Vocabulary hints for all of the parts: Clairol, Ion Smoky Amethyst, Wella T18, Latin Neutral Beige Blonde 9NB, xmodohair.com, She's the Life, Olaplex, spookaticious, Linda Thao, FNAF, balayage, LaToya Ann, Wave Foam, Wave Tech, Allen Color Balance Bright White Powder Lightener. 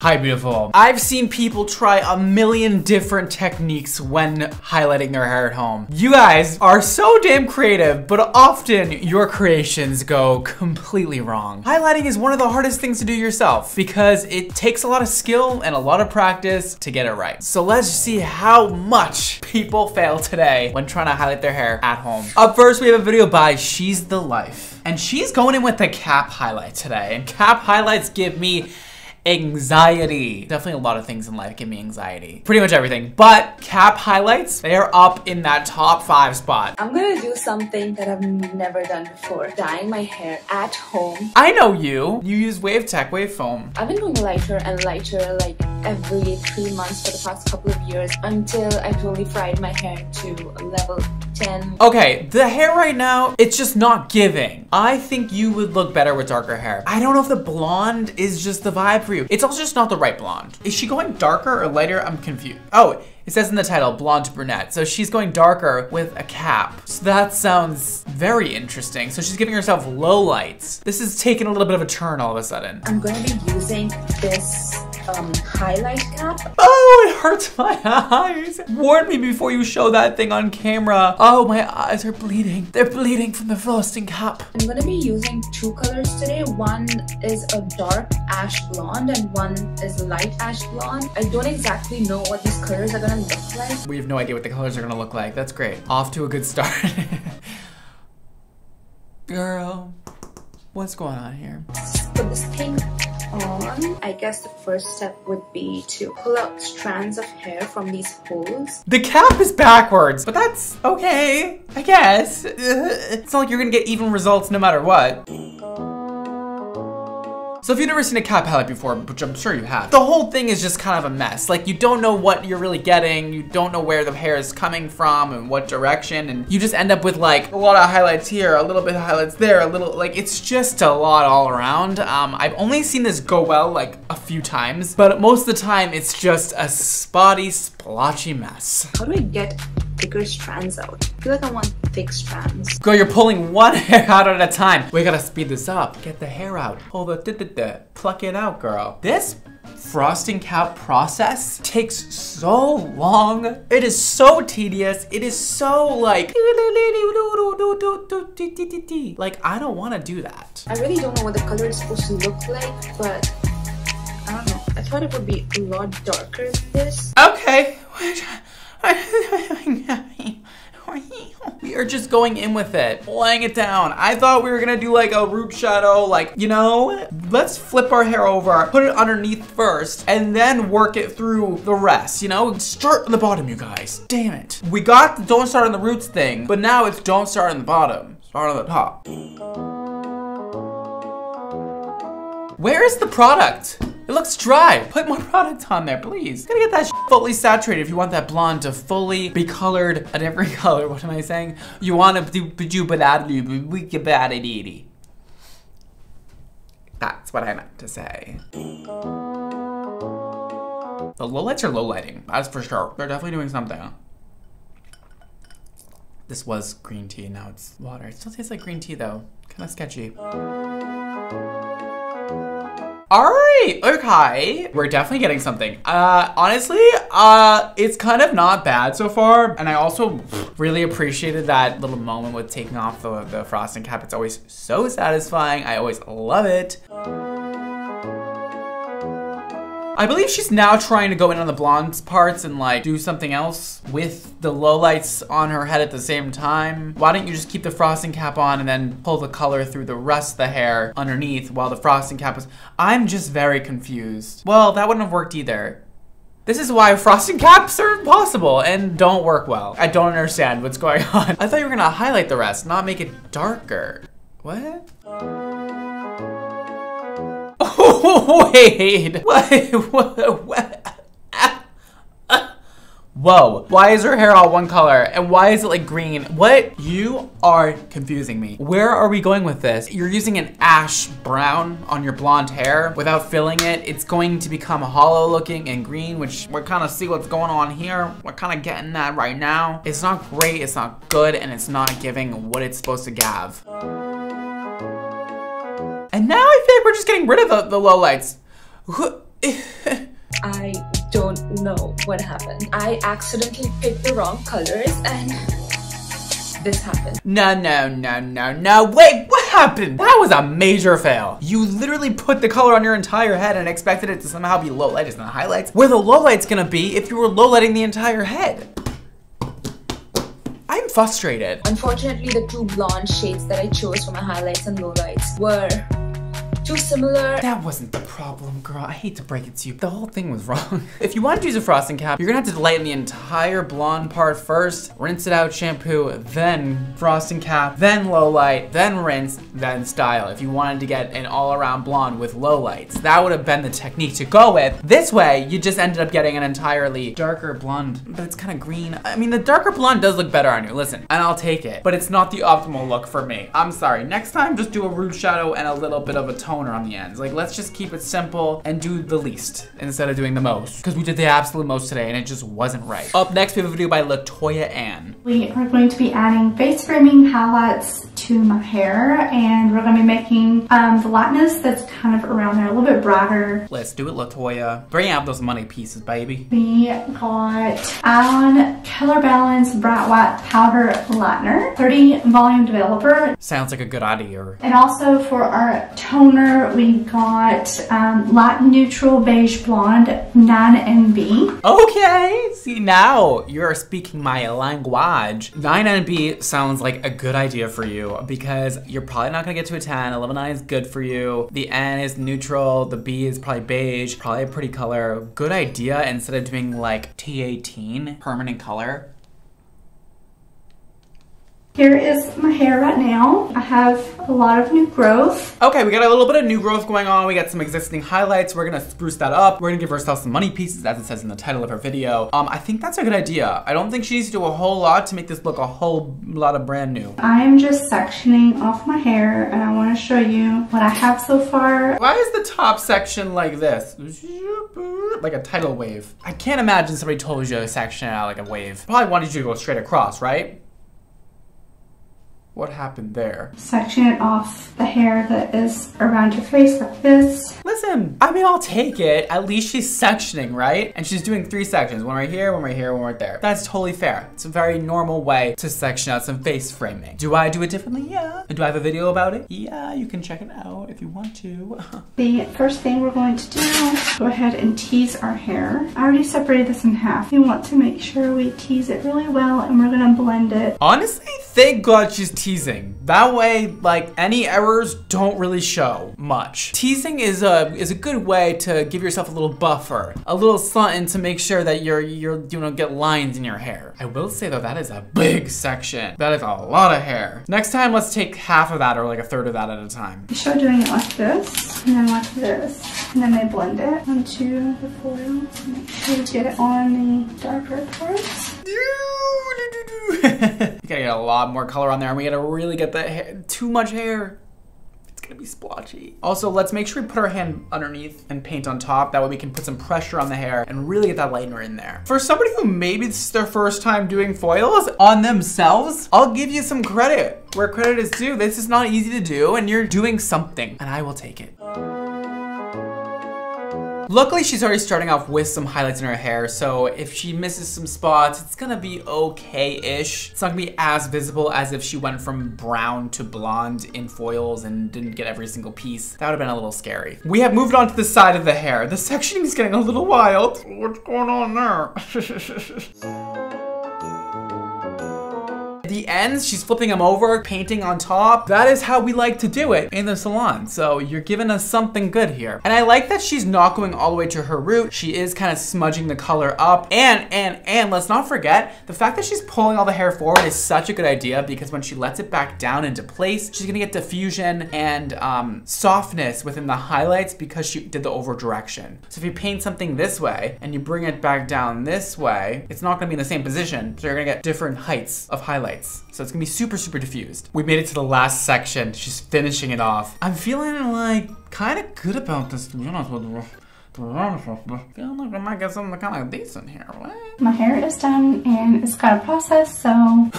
Hi beautiful. I've seen people try a million different techniques when highlighting their hair at home. You guys are so damn creative, but often your creations go completely wrong. Highlighting is one of the hardest things to do yourself because it takes a lot of skill and a lot of practice to get it right. So let's see how much people fail today when trying to highlight their hair at home. Up first, we have a video by She's the Life, and she's going in with the cap highlight today. And cap highlights give me anxiety. Definitely a lot of things in life give me anxiety. Pretty much everything. But cap highlights, they are up in that top 5 spot. I'm gonna do something that I've never done before. Dyeing my hair at home. I know you. You use Wave Tech, Wave Foam. I've been going lighter and lighter like every 3 months for the past couple of years until I totally fried my hair to level 10. Okay, the hair right now, it's just not giving. I think you would look better with darker hair. I don't know if the blonde is just the vibe for you. It's also just not the right blonde. Is she going darker or lighter? I'm confused. Oh, it says in the title, blonde to brunette. So she's going darker with a cap. So that sounds very interesting. So she's giving herself low lights. This is taking a little bit of a turn all of a sudden. I'm gonna be using this highlight cap. Oh, it hurts my eyes. Warn me before you show that thing on camera. Oh, my eyes are bleeding. They're bleeding from the frosting cap. I'm gonna be using 2 colors today. One is a dark ash blonde and one is light ash blonde. I don't exactly know what these colors are gonna look like. We have no idea what the colors are gonna look like. That's great. Off to a good start. Girl, what's going on here? Put this pink on. I guess the first step would be to pull out strands of hair from these holes. The cap is backwards, but that's okay, I guess. It's not like you're gonna get even results no matter what. So if you've never seen a cap highlight before, which I'm sure you have, the whole thing is just kind of a mess. Like, you don't know what you're really getting, you don't know where the hair is coming from and what direction, and you just end up with like a lot of highlights here, a little bit of highlights there, a little, like, it's just a lot all around. I've only seen this go well like a few times, but most of the time it's just a spotty, splotchy mess. How do I get thicker strands out? I feel like I want thick strands. Girl, you're pulling one hair out at a time. We gotta speed this up. Get the hair out. Hold the pluck it out, girl. This frosting cap process takes so long. It is so tedious. It is so like I don't want to do that. I really don't know what the color is supposed to look like, but I don't know. I thought it would be a lot darker than this. Okay. We are just going in with it, laying it down. I thought we were gonna do like a root shadow, like, you know, let's flip our hair over, put it underneath first, and then work it through the rest, you know? Start on the bottom, you guys. Damn it. We got the don't start on the roots thing, but now it's don't start on the bottom, start on the top. Where is the product? It looks dry. Put more product on there, please. Gotta get that shit fully saturated if you want that blonde to fully be colored at every color. What am I saying? You wanna do that's what I meant to say. The low lights are low lighting, that's for sure. They're definitely doing something. This was green tea, now it's water. It still tastes like green tea though. Kinda sketchy. Alright, okay. We're definitely getting something. Honestly, it's kind of not bad so far. And I also really appreciated that little moment with taking off the frosting cap. It's always so satisfying. I always love it. I believe she's now trying to go in on the blonde parts and like do something else with the low lights on her head at the same time. Why don't you just keep the frosting cap on and then pull the color through the rest of the hair underneath while the frosting cap is... I'm just very confused. Well, that wouldn't have worked either. This is why frosting caps are impossible and don't work well. I don't understand what's going on. I thought you were gonna highlight the rest, not make it darker. What? Wait, what? Whoa, why is her hair all one color? And why is it like green? What? You are confusing me. Where are we going with this? You're using an ash brown on your blonde hair without filling it. It's going to become hollow looking and green, which we're kind of see what's going on here. We're kind of getting that right now. It's not great, it's not good, and it's not giving what it's supposed to give. And now I feel like we're just getting rid of the low lights. I don't know what happened. I accidentally picked the wrong colors and this happened. No, wait, what happened? That was a major fail. You literally put the color on your entire head and expected it to somehow be low light, it's not highlights. Where the low light's gonna be if you were low lighting the entire head. I'm frustrated. Unfortunately, the two blonde shades that I chose for my highlights and lowlights were too similar. That wasn't the problem, girl. I hate to break it to you. The whole thing was wrong. If you want to use a frosting cap, you're gonna have to lighten the entire blonde part first, rinse it out, shampoo, then frosting cap, then low light, then rinse, then style. If you wanted to get an all-around blonde with low lights, that would have been the technique to go with. This way, you just ended up getting an entirely darker blonde, but it's kind of green. I mean, the darker blonde does look better on you, listen, and I'll take it, but it's not the optimal look for me. I'm sorry. Next time, just do a root shadow and a little bit of a tone on the ends. Like, let's just keep it simple and do the least instead of doing the most, because we did the absolute most today and it just wasn't right. Up next, we have a video by LaToya Ann. We are going to be adding face framing highlights to my hair, and we're going to be making the lightness that's kind of around there a little bit brighter. Let's do it, LaToya. Bring out those money pieces, baby. We got Allen Color Balance Bright White Powder Lightener, 30 volume developer. Sounds like a good idea. And also for our toner, we got Latin Neutral Beige Blonde 9NB. Okay, see, now you're speaking my language. 9NB sounds like a good idea for you because you're probably not gonna get to a 10. 11.9 is good for you. The N is neutral. The B is probably beige, probably a pretty color. Good idea instead of doing like T18, permanent color. Here is my hair right now. I have a lot of new growth. Okay, we got a little bit of new growth going on. We got some existing highlights. We're gonna spruce that up. We're gonna give ourselves some money pieces, as it says in the title of her video. I think that's a good idea. I don't think she needs to do a whole lot to make this look a whole lot of brand new. I am just sectioning off my hair, and I wanna show you what I have so far. Why is the top section like this? Like a tidal wave. I can't imagine somebody told you to section it out like a wave. Probably wanted you to go straight across, right? What happened there? Section it off the hair that is around your face like this. Listen, I mean, I'll take it. At least she's sectioning, right? And she's doing three sections. One right here, one right here, one right there. That's totally fair. It's a very normal way to section out some face framing. Do I do it differently? Yeah. Do I have a video about it? Yeah, you can check it out if you want to. The first thing we're going to do is go ahead and tease our hair. I already separated this in half. We want to make sure we tease it really well, and we're gonna blend it. Honestly, thank God she's teasing. That way, like, any errors don't really show much. Teasing is a good way to give yourself a little buffer, a little something to make sure that you're you don't get lines in your hair. I will say though, that is a big section. That is a lot of hair. Next time, let's take half of that or like a third of that at a time. Be sure doing it like this, and then like this, and then they blend it onto the foil. Make sure you get it on the darker parts. You gotta get a lot more color on there, and we gotta really get that hair. Too much hair, it's gonna be splotchy. Also, let's make sure we put our hand underneath and paint on top. That way we can put some pressure on the hair and really get that lightener in there. For somebody who maybe this is their first time doing foils on themselves, I'll give you some credit where credit is due. This is not easy to do, and you're doing something, and I will take it. Luckily, she's already starting off with some highlights in her hair, so if she misses some spots, it's gonna be okay-ish. It's not gonna be as visible as if she went from brown to blonde in foils and didn't get every single piece. That would've been a little scary. We have moved on to the side of the hair. The sectioning is getting a little wild. What's going on there? The ends, she's flipping them over, painting on top. That is how we like to do it in the salon. So you're giving us something good here. And I like that she's not going all the way to her root. She is kind of smudging the color up. And let's not forget, the fact that she's pulling all the hair forward is such a good idea, because when she lets it back down into place, she's gonna get diffusion and softness within the highlights because she did the over direction. So if you paint something this way and you bring it back down this way, it's not gonna be in the same position. So you're gonna get different heights of highlights. So it's gonna be super, super diffused. We made it to the last section. She's finishing it off. I'm feeling like kind of good about this. Feeling like we might get something kind of decent here. What? My hair is done and it's got a process, so.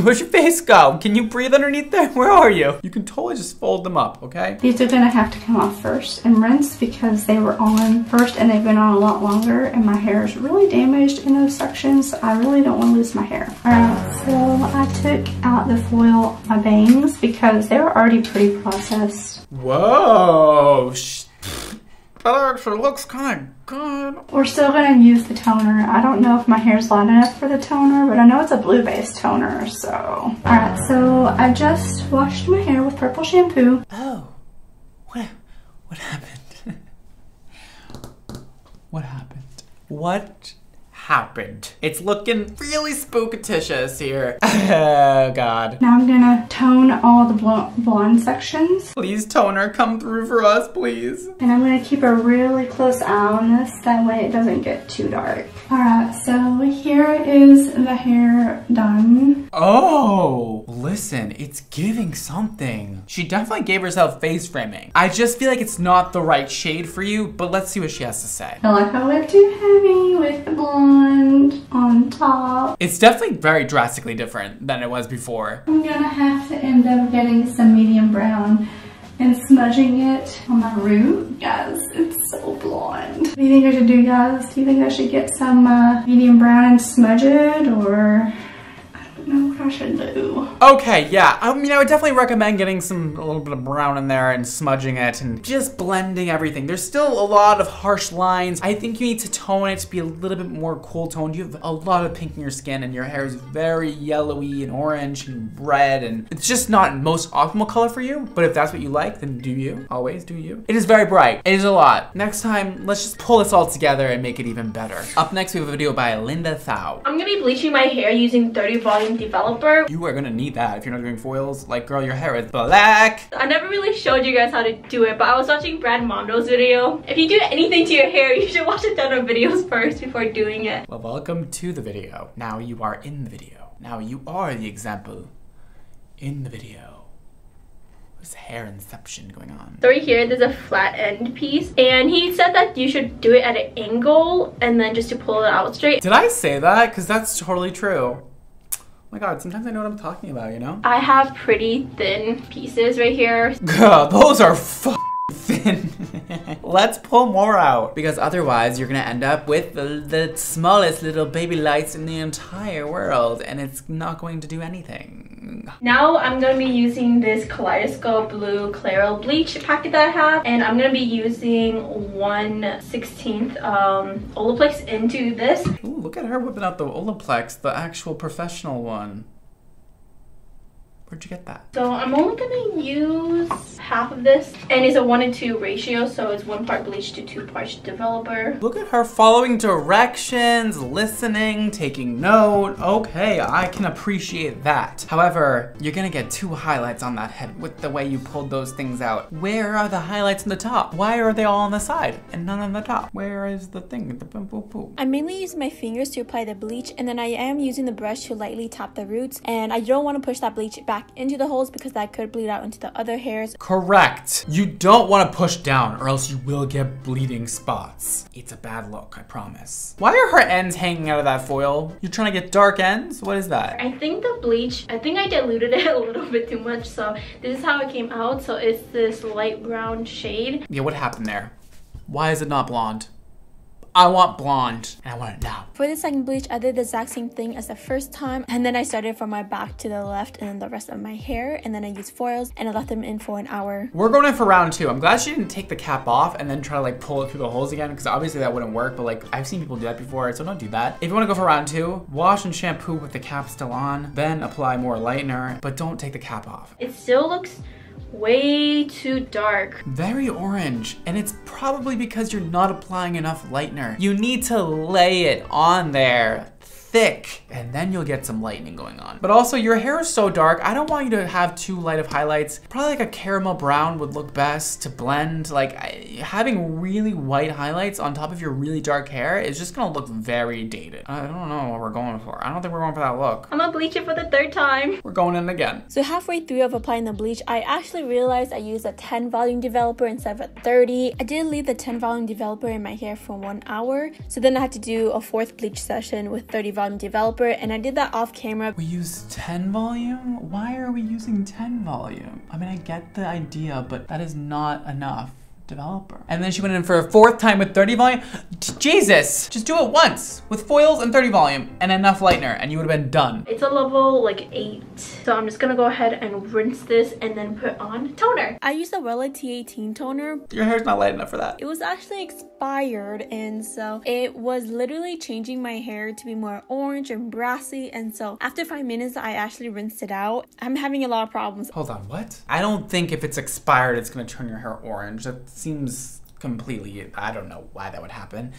Where's your face go? Can you breathe underneath there? Where are you? You can totally just fold them up, okay? These are gonna have to come off first and rinse because they were on first and they've been on a lot longer and my hair is really damaged in those sections. So I really don't wanna lose my hair. Alright, so I took out the foil of my bangs because they were already pretty processed. Whoa! That actually looks kind of good. We're still going to use the toner. I don't know if my hair's light enough for the toner, but I know it's a blue based toner, so. Alright, so I just washed my hair with purple shampoo. Oh, what happened? What happened? What happened? It's looking really spookaticious here. Oh God. Now I'm gonna tone all the blonde sections. Please, toner, come through for us, please. And I'm gonna keep a really close eye on this, that way it doesn't get too dark. All right, so here is the hair done. Oh, listen, it's giving something. She definitely gave herself face framing. I just feel like it's not the right shade for you, but let's see what she has to say. I like how we're too heavy with the blonde on top. It's definitely very drastically different than it was before. I'm gonna have to end up getting some medium brown and smudging it on my root. Guys, it's so blonde. What do you think I should do, guys? Do you think I should get some medium brown and smudge it, or I don't know what I should do? Okay, yeah, I mean, I would definitely recommend getting a little bit of brown in there and smudging it and just blending everything. There's still a lot of harsh lines. I think you need to tone it to be a little bit more cool toned. You have a lot of pink in your skin and your hair is very yellowy and orange and red, and it's just not most optimal color for you, but if that's what you like, then do you, always do you. It is very bright, it is a lot. Next time, let's just pull this all together and make it even better. Up next, we have a video by Linda Thao. I'm gonna be bleaching my hair using 30 Volume Developer. You are gonna need that if you're not doing foils. Like, girl, your hair is black. I never really showed you guys how to do it, but I was watching Brad Mondo's video. If you do anything to your hair, you should watch a ton of videos first before doing it. Well, welcome to the video. Now you are in the video. Now you are the example in the video. There's hair inception going on. So right here, there's a flat end piece, and he said that you should do it at an angle and then just to pull it out straight. Did I say that? Because that's totally true. Oh my God, sometimes I know what I'm talking about, you know? I have pretty thin pieces right here. God, those are thin. Let's pull more out, because otherwise you're gonna end up with the smallest little baby lights in the entire world, and it's not going to do anything. Now I'm gonna be using this Kaleidoscope Blue Clairol bleach packet that I have, and I'm gonna be using 1/16 Olaplex into this. Ooh, look at her whipping out the Olaplex, the actual professional one. Where'd you get that? So I'm only gonna use half of this, and it's a 1:2 ratio, so it's 1 part bleach to 2 parts developer. Look at her following directions, listening, taking note. Okay, I can appreciate that. However, you're gonna get 2 highlights on that head with the way you pulled those things out. Where are the highlights on the top? Why are they all on the side and none on the top? Where is the thing? The pimple poop. I mainly use my fingers to apply the bleach, and then I am using the brush to lightly tap the roots, and I don't want to push that bleach back into the holes because that could bleed out into the other hairs. Correct. You don't want to push down or else you will get bleeding spots. It's a bad look, I promise. Why are her ends hanging out of that foil? You're trying to get dark ends? What is that? I think the bleach, I think I diluted it a little bit too much, so this is how it came out. So it's this light brown shade. Yeah, what happened there? Why is it not blonde? I want blonde, and I want it now. For the second bleach, I did the exact same thing as the first time, and then I started from my back to the left and then the rest of my hair, and then I used foils, and I left them in for an hour. We're going in for round 2. I'm glad she didn't take the cap off and then try to like pull it through the holes again, because obviously that wouldn't work, but like I've seen people do that before, so don't do that. If you want to go for round 2, wash and shampoo with the cap still on, then apply more lightener, but don't take the cap off. It still looks way too dark. Very orange, and it's probably because you're not applying enough lightener. You need to lay it on there. thick, and then you'll get some lightening going on. But also, your hair is so dark, I don't want you to have too light of highlights. Probably like a caramel brown would look best to blend. Like, having really white highlights on top of your really dark hair is just gonna look very dated. I don't know what we're going for. I don't think we're going for that look. I'm gonna bleach it for the third time. We're going in again. So halfway through of applying the bleach, I actually realized I used a 10 volume developer instead of a 30. I did leave the 10 volume developer in my hair for 1 hour, so then I had to do a fourth bleach session with 30 volume developer, and I did that off camera. We used 10 volume? Why are we using 10 volume? I mean, I get the idea, but that is not enough developer. And then she went in for a fourth time with 30 volume. Jesus, just do it once with foils and 30 volume and enough lightener and you would have been done. It's a level like 8. So I'm just gonna go ahead and rinse this and then put on toner. I used the Wella T18 toner. Your hair's not light enough for that. It was actually expired, and so it was literally changing my hair to be more orange and brassy, and so after 5 minutes I actually rinsed it out. I'm having a lot of problems. Hold on, what? I don't think if it's expired it's gonna turn your hair orange. That's seems completely, I don't know why that would happen.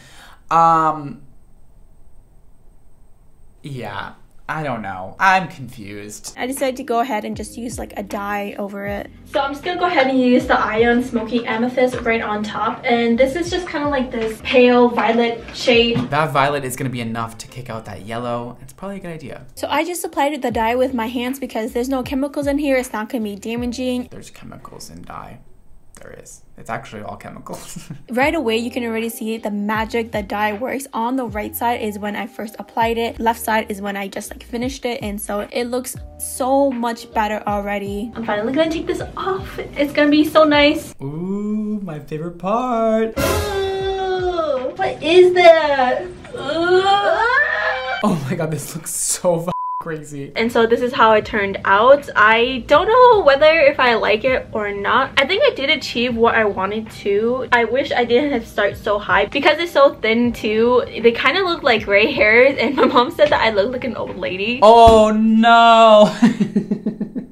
Yeah, I don't know. I'm confused. I decided to go ahead and just use like a dye over it. So I'm just gonna go ahead and use the Ion Smoky Amethyst right on top. And this is just kind of like this pale violet shade. That violet is gonna be enough to kick out that yellow. It's probably a good idea. So I just applied the dye with my hands because there's no chemicals in here. It's not gonna be damaging. There's chemicals in dye. There is. It's actually all chemicals. Right away, you can already see the magic the dye works. On the right side is when I first applied it. Left side is when I just like finished it. And so it looks so much better already. I'm finally gonna take this off. It's gonna be so nice. Ooh, my favorite part. Ooh, what is that? Ooh. Oh my God, this looks so fun. Crazy. And so this is how it turned out. I don't know whether if I like it or not. I think I did achieve what I wanted to. I wish I didn't have started so high because it's so thin too. They kind of look like gray hairs, and my mom said that I look like an old lady. Oh no.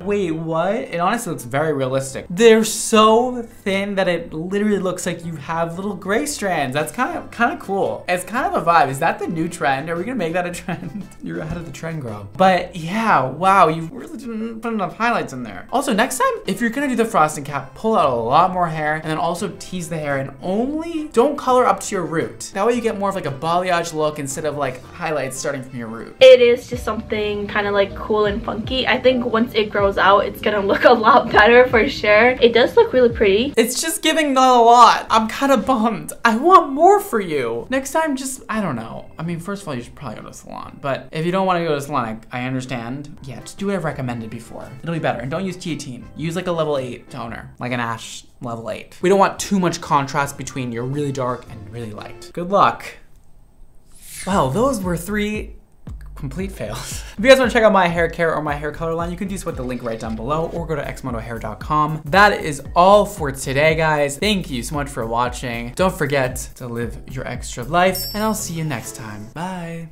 Wait, what? It honestly looks very realistic. They're so thin that it literally looks like you have little gray strands. That's kind of cool. It's kind of a vibe. Is that the new trend? Are we gonna make that a trend? You're ahead of the trend, girl. But yeah, wow, you really didn't put enough highlights in there. Also, next time, if you're gonna do the frosting cap, pull out a lot more hair and then also tease the hair, and only don't color up to your root. That way you get more of like a balayage look instead of like highlights starting from your root. It is just something kind of like cool and funky. I think once it grows out, it's gonna look a lot better for sure. It does look really pretty. It's just giving not a lot. I'm kind of bummed. I want more for you. Next time, just, I don't know. I mean, first of all, you should probably go to the salon, but if you don't want to go to the salon, I understand. Yeah, just do what I've recommended before. It'll be better. And don't use T18. Use like a level 8 toner, like an ash level 8. We don't want too much contrast between your really dark and really light. Good luck. Wow, those were 3 complete fails. If you guys want to check out my hair care or my hair color line, you can do so with the link right down below, or go to xmodohair.com. That is all for today, guys. Thank you so much for watching. Don't forget to live your extra life, and I'll see you next time. Bye.